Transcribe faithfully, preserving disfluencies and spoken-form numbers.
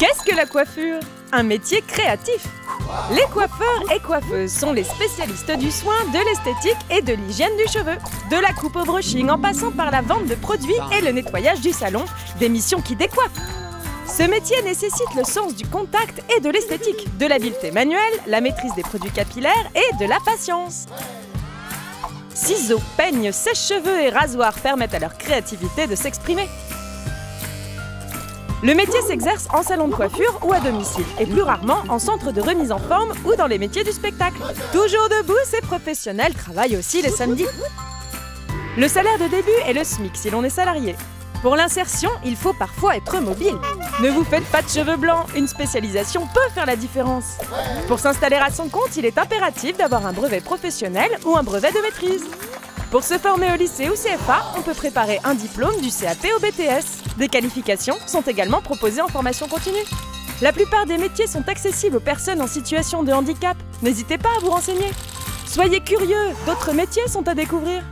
Qu'est-ce que la coiffure? Un métier créatif. Les coiffeurs et coiffeuses sont les spécialistes du soin, de l'esthétique et de l'hygiène du cheveu. De la coupe au brushing en passant par la vente de produits et le nettoyage du salon, des missions qui décoiffent. Ce métier nécessite le sens du contact et de l'esthétique, de l'habileté manuelle, la maîtrise des produits capillaires et de la patience. Ciseaux, peignes, sèche-cheveux et rasoirs permettent à leur créativité de s'exprimer. Le métier s'exerce en salon de coiffure ou à domicile, et plus rarement en centre de remise en forme ou dans les métiers du spectacle. Toujours debout, ces professionnels travaillent aussi les samedis. Le salaire de début est le SMIC si l'on est salarié. Pour l'insertion, il faut parfois être mobile. Ne vous faites pas de cheveux blancs, une spécialisation peut faire la différence. Pour s'installer à son compte, il est impératif d'avoir un brevet professionnel ou un brevet de maîtrise. Pour se former au lycée ou C F A, on peut préparer un diplôme du C A P au B T S. Des qualifications sont également proposées en formation continue. La plupart des métiers sont accessibles aux personnes en situation de handicap. N'hésitez pas à vous renseigner. Soyez curieux, d'autres métiers sont à découvrir.